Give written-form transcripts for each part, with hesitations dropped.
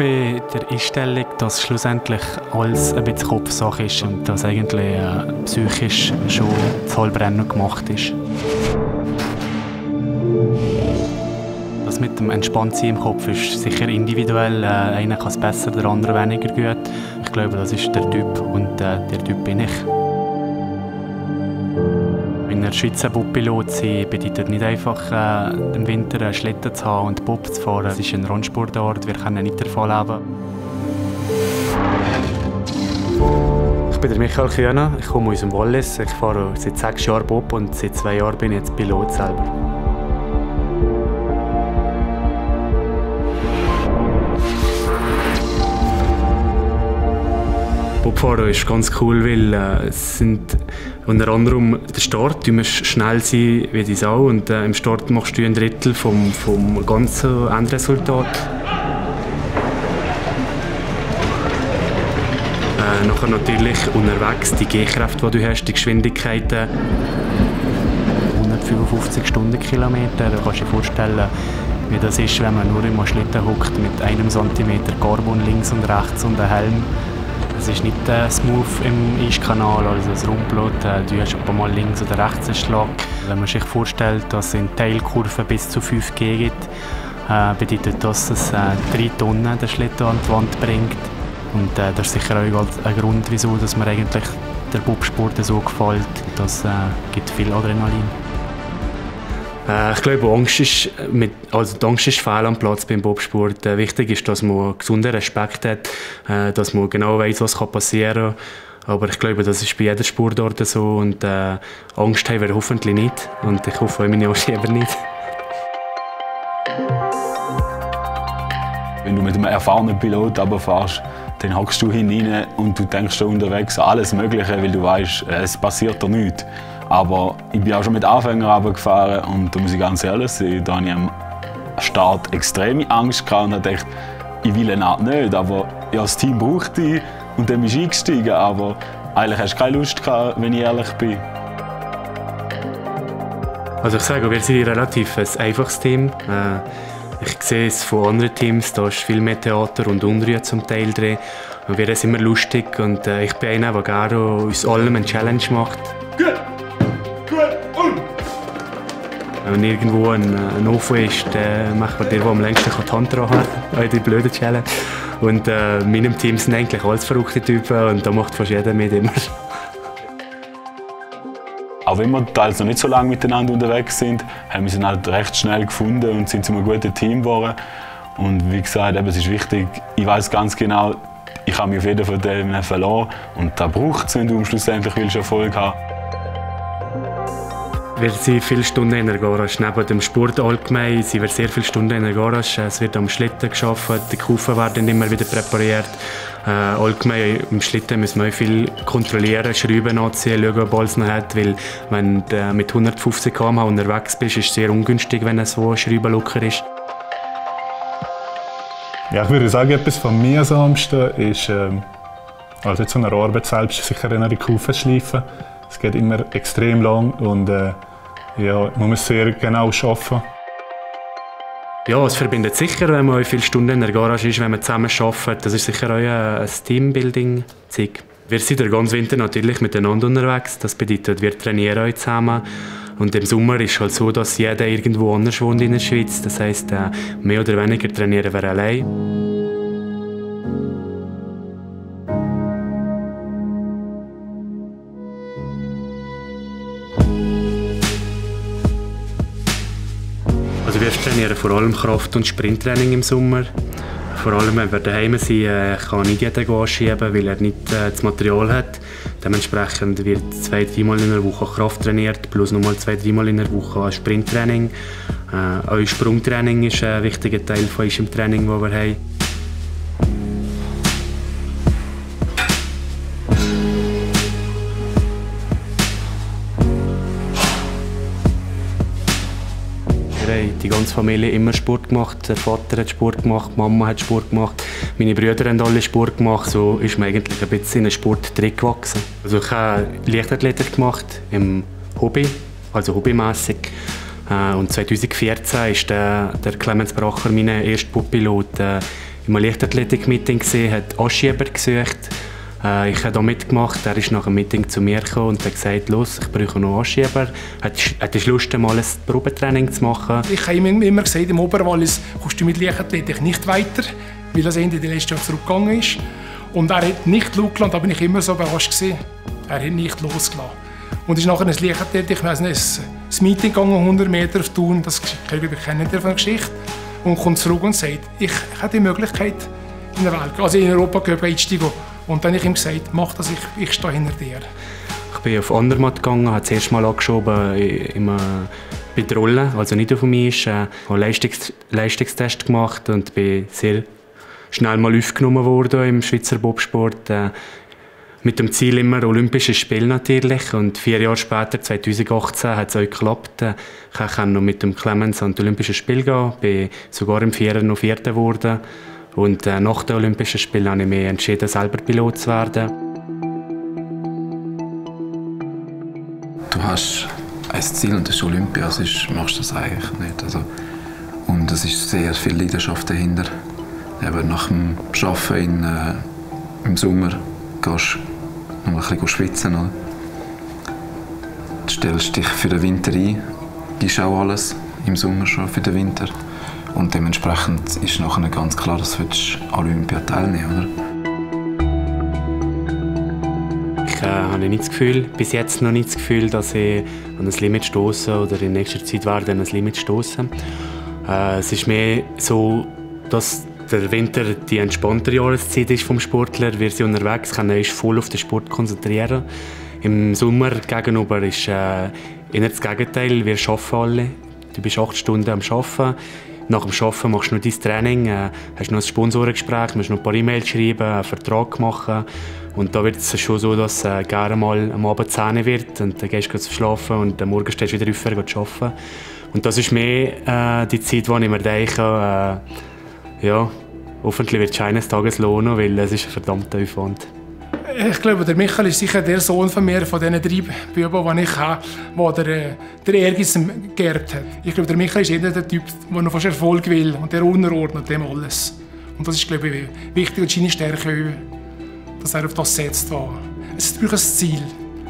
bei der Einstellung, dass schlussendlich alles ein bisschen Kopfsache ist und dass eigentlich psychisch schon voll Brennung gemacht ist. Das mit dem Entspanntsein im Kopf ist sicher individuell. Einer kann es besser, der andere weniger gut. Ich glaube, das ist der Typ und der Typ bin ich. In der Schweiz ein Bob-Pilot sein bedeutet nicht einfach, im Winter einen Schlitten zu haben und Bob zu fahren. Es ist ein Randsportart, wir können nicht davon leben. Ich bin der Michael Kuonen, ich komme aus dem Wallis. Ich fahre seit 6 Jahren Bob und seit 2 Jahren bin ich jetzt Pilot selber. Bobfahren ist ganz cool, weil es sind unter anderem der Start, du musst schnell sein wie die Sau und im Start machst du ein Drittel vom ganzen Endresultat. Nachher natürlich unterwegs die Gehkräfte, die du hast, die Geschwindigkeiten. 155 Stundenkilometer, da kannst du dir vorstellen, wie das ist, wenn man nur im Schlitten hockt mit 1 cm Carbon links und rechts und einem Helm. Es ist nicht smooth im Eiskanal, also das Rumpelot. Du hast ein mal links oder rechts einen Schlag. Wenn man sich vorstellt, dass es in Teilkurven bis zu 5G gibt, bedeutet das, dass es 3 Tonnen den Schlitten an die Wand bringt. Und das ist sicher auch ein Grund, wieso dass mir eigentlich der Bobsport so gefällt. Das gibt viel Adrenalin. Ich glaube, die Angst ist fehl am Platz beim Bobsport. Wichtig ist, dass man gesunden Respekt hat, dass man genau weiß, was passieren kann. Aber ich glaube, das ist bei jeder Sportart so. Und Angst haben wir hoffentlich nicht. Und ich hoffe, meine Angst eben nicht. Wenn du mit einem erfahrenen Pilot runterfährst, dann hockst du hinein und du denkst schon unterwegs an alles Mögliche, weil du weißt, es passiert dir nichts. Aber ich bin auch schon mit Anfängern runtergefahren und da muss ich ganz ehrlich sein, da hatte ich am Start extreme Angst gehabt und dachte, ich will eine Art nicht, aber ja, das Team braucht dich und dann bist du eingestiegen, aber eigentlich hast du keine Lust gehabt, wenn ich ehrlich bin. Also ich sage, wir sind relativ ein einfaches Team. Ich sehe es von anderen Teams, da ist viel mehr Theater und Unruhe zum Teil drin. Wir sind immer lustig und ich bin einer, der gerne aus allem eine Challenge macht. Wenn irgendwo ein Ofen ist, dann macht man der, der am längsten die Hand dran hat, an die blöden Challenge. Und in meinem Team sind eigentlich alles verrückte Typen und da macht fast jeder mit immer. Auch wenn wir teils noch nicht so lange miteinander unterwegs sind, haben wir sie halt recht schnell gefunden und sind zu einem guten Team geworden. Und wie gesagt, eben, es ist wichtig, ich weiß ganz genau, ich habe mich auf jeden Fall dem verloren und da braucht es, wenn du schlussendlich willst, Erfolg haben. Wir sind viele Stunden in der Garage. Neben dem Sport allgemein sind wir sehr viele Stunden in der Garage. Es wird am Schlitten gearbeitet, die Kufen werden immer wieder präpariert. Allgemein im Schlitten müssen wir viel kontrollieren, Schrauben anziehen, schauen, ob alles noch hat. Weil wenn du mit 150 km/h unterwegs bist, ist es sehr ungünstig, wenn so eine Schraube locker ist. Ja, ich würde sagen, etwas von mir am liebsten ist, also jetzt an der Arbeit selbst, sicher in die Kufen schleifen. Es geht immer extrem lang und ja, man muss sehr genau arbeiten. Ja, es verbindet sicher, wenn man viele Stunden in der Garage ist, wenn man zusammen arbeitet. Das ist sicher auch ein Teambuilding-Zeug. Wir sind den ganzen Winter natürlich miteinander unterwegs. Das bedeutet, wir trainieren euch zusammen. Und im Sommer ist es halt so, dass jeder irgendwo anders wohnt in der Schweiz. Das heisst, mehr oder weniger trainieren wir allein. Also wir trainieren vor allem Kraft- und Sprinttraining im Sommer. Vor allem, wenn wir daheim sind, kann nicht jeder anschieben, weil er nicht das Material hat. Dementsprechend wird 2-3 Mal in der Woche Kraft trainiert, plus nochmal 2-3 Mal in der Woche Sprinttraining. Auch Sprungtraining ist ein wichtiger Teil von unserem Training, das wir haben. Die ganze Familie hat immer Sport gemacht. Der Vater hat Sport gemacht, die Mama hat Sport gemacht, meine Brüder haben alle Sport gemacht. So ist man eigentlich ein bisschen in den Sport drin gewachsen. Also ich habe Leichtathletik gemacht im Hobby, also hobbymässig. Und 2014 ist der Clemens Bracher, mein erster Bob-Pilot, im Leichtathletik-Meeting gesehen, hat Anschieber gesucht. Ich habe da mitgemacht, er ist nach dem Meeting zu mir gekommen und hat gesagt, los, ich brauche noch Anschieber. Hättest du Lust, mal ein Probetraining zu machen? Ich habe immer gesagt, im Oberwallis kommst du mit Leichtathletik nicht weiter, weil das Ende der letzten Jahr zurückgegangen ist. Und er hat nicht losgelassen, da bin ich immer so überrascht gewesen. Er hat nicht losgelassen. Und ist nachher ein Leichtathletik, ich weiss nicht, das Meeting gegangen, 100 Meter auf Thun, das kennt ihr von der Geschichte. Und kommt zurück und sagt, ich habe die Möglichkeit, in der Welt, also in Europa einzusteigen. Und dann habe ich ihm gesagt, mach das, ich stehe hinter dir. Ich bin auf Andermatt gegangen, habe das erste Mal angeschoben bei der Rolle, also nicht auf mich. Ich habe einen Leistungstest gemacht und bin sehr schnell mal aufgenommen worden im Schweizer Bobsport. Mit dem Ziel immer Olympisches Spiel natürlich. Und 4 Jahre später, 2018, hat es auch geklappt. Ich kann noch mit dem Clemens an das Olympische Spiel gehen. Ich bin sogar im Vierer noch Vierter geworden. Und nach den Olympischen Spielen habe ich mich entschieden, selber Pilot zu werden. Du hast ein Ziel und das ist Olympia, sonst machst du das eigentlich nicht. Also, und es ist sehr viel Leidenschaft dahinter. Eben nach dem Arbeiten im Sommer gehst du noch ein bisschen schwitzen. Oder? Du stellst dich für den Winter ein, gibst auch alles im Sommer schon für den Winter. Und dementsprechend ist nachher ganz klar, dass du an Olympia teilnehmen willst. Ich habe nicht das Gefühl, bis jetzt noch nicht das Gefühl, dass ich an ein Limit stoße oder in nächster Zeit werde an ein Limit stoßen. Es ist mehr so, dass der Winter die entspanntere Jahreszeit ist vom Sportler. Wir sind unterwegs, können uns voll auf den Sport konzentrieren. Im Sommer gegenüber ist eher das Gegenteil. Wir arbeiten alle. Du bist 8 Stunden am Arbeiten. Nach dem Arbeiten machst du noch dein Training, hast noch ein Sponsorengespräch, musst noch ein paar E-Mails schreiben, einen Vertrag machen. Und da wird es schon so, dass gerne mal am Abend 10 wird und dann gehst du schlafen und am Morgen stehst du wieder auf und gehst arbeiten. Und das ist mehr die Zeit, wo ich mir denke, ja, hoffentlich wird es eines Tages lohnen, weil es ist ein verdammter Aufwand. Ich glaube, der Michael ist sicher der Sohn von mir, von diesen 3 Buben, die ich habe, der Ehrgeiz geerbt hat. Ich glaube, der Michael ist jeder der Typ, der noch fast Erfolg will und der unterordnet dem alles. Und das ist, glaube ich, wichtig und seine Stärke, dass er auf das setzt. Es ist wirklich ein Ziel.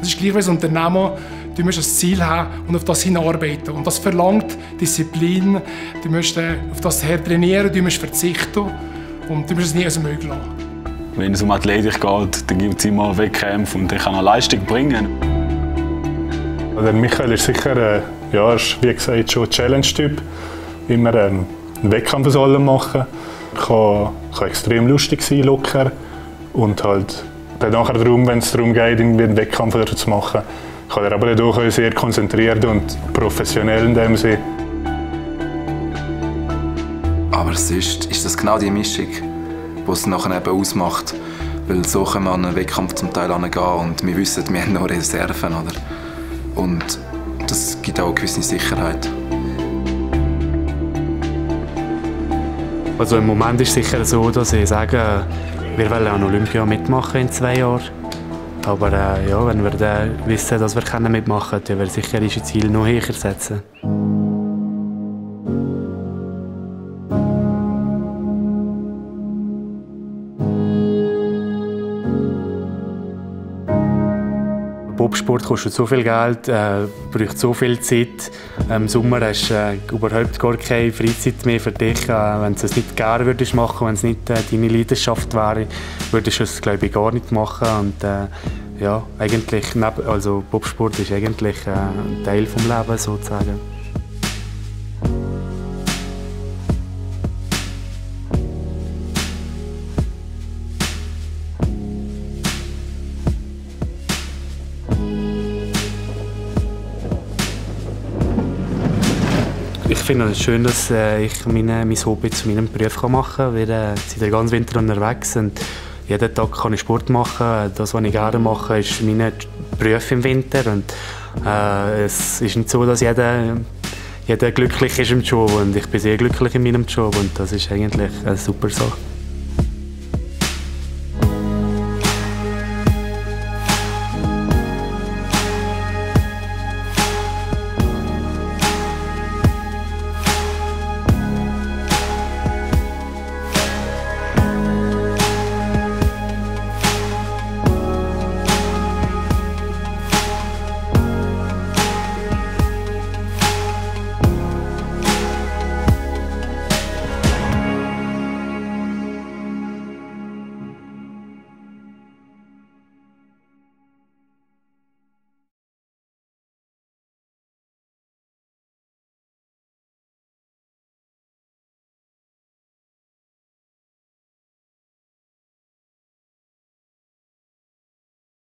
Es ist gleich wie ein Unternehmer, du musst ein Ziel haben und auf das hinarbeiten. Und das verlangt Disziplin, du musst auf das her trainieren, du musst verzichten und du musst es nie so möglich lassen. Wenn es um Athletik geht, dann gibt es immer Wettkämpfe und ich kann eine Leistung bringen. Der Michael ist sicher, ja, ist, wie gesagt, schon ein Challenge-Typ. Immer einen Wettkampf sollen machen. Kann extrem lustig sein, locker. Und halt dann nachher darum, wenn es darum geht, irgendwie einen Wettkampf zu machen, kann er aber dadurch auch sehr konzentriert und professionell in dem sein. Aber sonst ist das genau die Mischung, was es nachher eben ausmacht, weil so können wir an einen Wettkampf zum Teil herangehen und wir wissen, wir haben noch Reserven, oder? Und das gibt auch eine gewisse Sicherheit. Also im Moment ist es sicher so, dass ich sage, wir wollen an Olympia mitmachen in 2 Jahren. Aber ja, wenn wir dann wissen, dass wir mitmachen können, dann werden wir sicher unser Ziel noch höher setzen. Bobsport kostet so viel Geld, braucht so viel Zeit. Im Sommer hast du überhaupt gar keine Freizeit mehr für dich. Wenn du es nicht gerne würdest machen, wenn es nicht deine Leidenschaft wäre, würdest du es, glaube ich, gar nicht machen. Und, ja, eigentlich, also Bobsport ist eigentlich ein Teil des Lebens sozusagen. Ich finde es schön, dass ich mein Hobby zu meinem Beruf machen kann. Wir sind den ganzen Winter unterwegs und jeden Tag kann ich Sport machen. Das, was ich gerne mache, ist mein Beruf im Winter. Und, es ist nicht so, dass jeder glücklich ist im Job. Und ich bin sehr glücklich in meinem Job und das ist eigentlich eine super Sache.